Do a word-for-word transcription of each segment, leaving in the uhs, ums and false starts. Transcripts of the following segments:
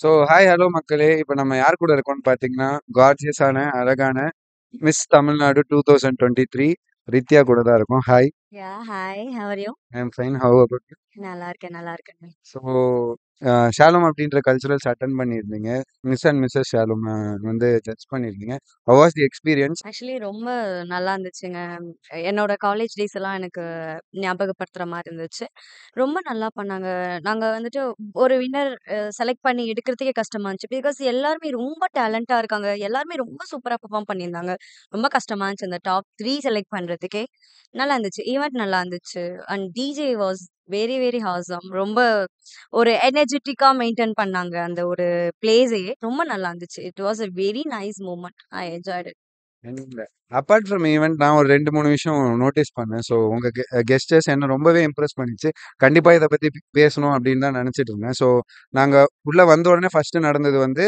So hi hello மக்களே, இப்போ நம்ம யார் கூட இருக்கோம்னு பார்த்தீங்கன்னா கார்ஜியஸான அழகான miss Tamil Nadu two thousand twenty three Rithya கூட தான் இருக்கும். Hi, yeah hi, how are you? I am fine, how about you? நல்லா இருக்கேன் நல்லா இருக்கேன். ஸோ ஷாலும் அப்படின்ற கல்ச்சுரல்ஸ் அட்டன் பண்ணியிருந்தீங்க, மிஸ் அண்ட் மிஸ்ஸஸ் ஷாலும் வந்து ஜட்ஜ் பண்ணியிருந்தீங்க. How was the experience? Actually ரொம்ப நல்லா இருந்துச்சுங்க. என்னோட காலேஜ் டேஸ் எல்லாம் எனக்கு ஞாபகப்படுத்துகிற மாதிரி இருந்துச்சு. ரொம்ப நல்லா பண்ணாங்க. நாங்கள் வந்துட்டு ஒரு வின்னர் செலக்ட் பண்ணி எடுக்கிறதுக்கே கஷ்டமா இருந்துச்சு. பிகாஸ் எல்லாருமே ரொம்ப டேலண்டாக இருக்காங்க, எல்லாருமே ரொம்ப சூப்பராக பெர்ஃபார்ம் பண்ணியிருந்தாங்க. ரொம்ப கஷ்டமா இருந்துச்சு அந்த டாப் த்ரீ செலக்ட் பண்ணுறதுக்கே. நல்லா இருந்துச்சு, ஈவெண்ட் நல்லா இருந்துச்சு. And DJ was very very awesome. ரொம்ப ஒரு எனர்ஜெட்டிக்கா மெயின்டைன் பண்ணாங்க அந்த ஒரு பிளேஸையே. ரொம்ப நல்லா இருந்துச்சு. It was a very nice moment. I enjoyed it. Apart from event நான் ஒரு ரெண்டு மூணு விஷயம் நோட்டீஸ் பண்ணேன். ஸோ உங்க கெஸ்டர்ஸ் என்ன ரொம்பவே இம்ப்ரெஸ் பண்ணிச்சு. கண்டிப்பா இதை பத்தி பேசணும் அப்படின்னு தான் நினைச்சிட்டு இருந்தேன். ஸோ நாங்க உள்ள வந்த உடனே ஃபர்ஸ்ட் நடந்தது வந்து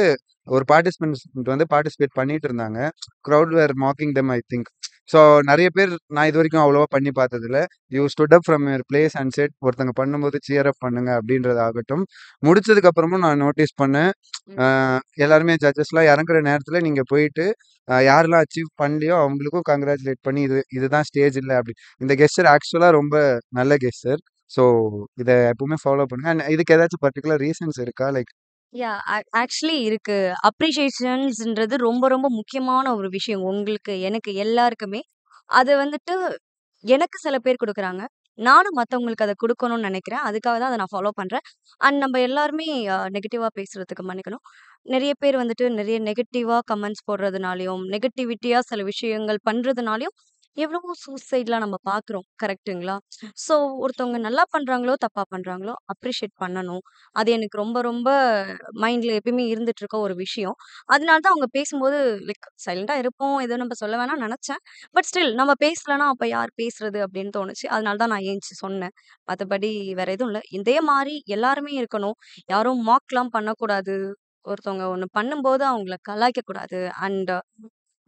ஒரு பார்ட்டிசிபென்ட் வந்து பார்ட்டிசிபேட் பண்ணிட்டு இருந்தாங்க. Crowd were mocking them, I think. So நிறைய பேர் நான் இது வரைக்கும் அவ்வளோவா பண்ணி பார்த்ததில்ல. You stood up from your place and set. ஒருத்தங்க பண்ணும்போது சியர் அப் பண்ணுங்க அப்படின்றதாகட்டும். முடிச்சதுக்கு அப்புறமும் நான் நோட்டீஸ் பண்ணேன், எல்லாருமே ஜட்ஜஸ்லாம் இறங்குற நேரத்தில் நீங்கள் போயிட்டு யாரெல்லாம் அச்சீவ் பண்ணலையோ அவங்களுக்கும் கங்க்ராச்சுலேட் பண்ணி இது இதுதான் ஸ்டேஜ் இல்லை அப்படி. இந்த கெஸ்டர் ஆக்சுவலாக ரொம்ப நல்ல கெஸ்டர். ஸோ இதை எப்பவுமே ஃபாலோ பண்ணுங்க. அண்ட் இதுக்கு ஏதாச்சும் பர்டிகுலர் ரீசன்ஸ் இருக்கா? லைக் யா ஆக்சுவலி இருக்கு. அப்ரிஷியேஷன்ஸ்ன்றது ரொம்ப ரொம்ப முக்கியமான ஒரு விஷயம். உங்களுக்கு எனக்கு எல்லாருக்குமே அது வந்துட்டு எனக்கு சில பேர் கொடுக்குறாங்க, நானும் மற்றவங்களுக்கு அதை கொடுக்கணும்னு நினைக்கிறேன். அதுக்காக தான் அதை நான் ஃபாலோ பண்ணுறேன். அண்ட் நம்ம எல்லாருமே நெகட்டிவாக பேசுகிறதுக்கு மன்னிக்கணும். நிறைய பேர் வந்துட்டு நிறைய நெகட்டிவாக கமெண்ட்ஸ் போடுறதுனாலையும் நெகட்டிவிட்டியாக சில விஷயங்கள் பண்ணுறதுனாலையும் எவ்வளவோ சூசைட்லாம் நம்ம பார்க்குறோம், கரெக்டுங்களா? ஸோ ஒருத்தவங்க நல்லா பண்ணுறாங்களோ தப்பாக பண்ணுறாங்களோ அப்ரிஷியேட் பண்ணணும். அது எனக்கு ரொம்ப ரொம்ப மைண்டில் எப்பயுமே இருந்துட்டு இருக்க ஒரு விஷயம். அதனால தான் அவங்க பேசும்போது லைக் சைலண்டாக இருப்போம், எதுவும் நம்ம சொல்ல வேணாம்னு நினச்சேன். பட் ஸ்டில் நம்ம பேசலைன்னா அப்போ யார் பேசுறது அப்படின்னு தோணுச்சு. அதனால தான் நான் ஏஞ்சி சொன்னேன். மற்றபடி வேற எதுவும் இல்லை. இதே மாதிரி எல்லாருமே இருக்கணும். யாரும் மார்க்லாம் பண்ணக்கூடாது. ஒருத்தவங்க ஒன்று பண்ணும்போது அவங்கள கலாய்க்கக்கூடாது. அண்ட்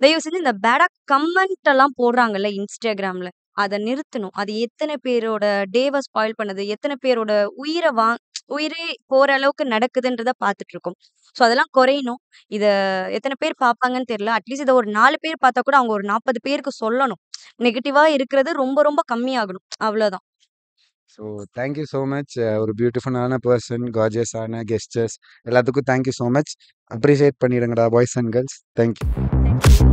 தயவு செஞ்சு இந்த பேடா கமெண்ட் எல்லாம் போடுறாங்கல்ல இன்ஸ்டாகிராம்ல, அதை நிறுத்தணும். அது எத்தனை பேரோட டேவை ஸ்பாயில் பண்ணுது, எத்தனை பேரோட உயிரை வா உயிரே போற அளவுக்கு நடக்குதுன்றத பார்த்துட்டு இருக்கோம். ஸோ அதெல்லாம் குறையணும். இதை எத்தனை பேர் பார்ப்பாங்கன்னு தெரியல. அட்லீஸ்ட் இதை ஒரு நாலு பேர் பார்த்தா கூட அவங்க ஒரு நாற்பது பேருக்கு சொல்லணும். நெகட்டிவா இருக்கிறது ரொம்ப ரொம்ப கம்மியாகணும். அவ்வளோதான். So thank you so much. ஒரு பியூட்டிஃபுல்லான பர்சன், கார்ஜியஸான கெஸ்டர்ஸ் எல்லாத்துக்கும் தேங்க்யூ ஸோ மச். அப்ரிஷியேட் பண்ணிடுங்கடா பாய்ஸ் அண்ட் கேர்ள்ஸ். தேங்க்யூ.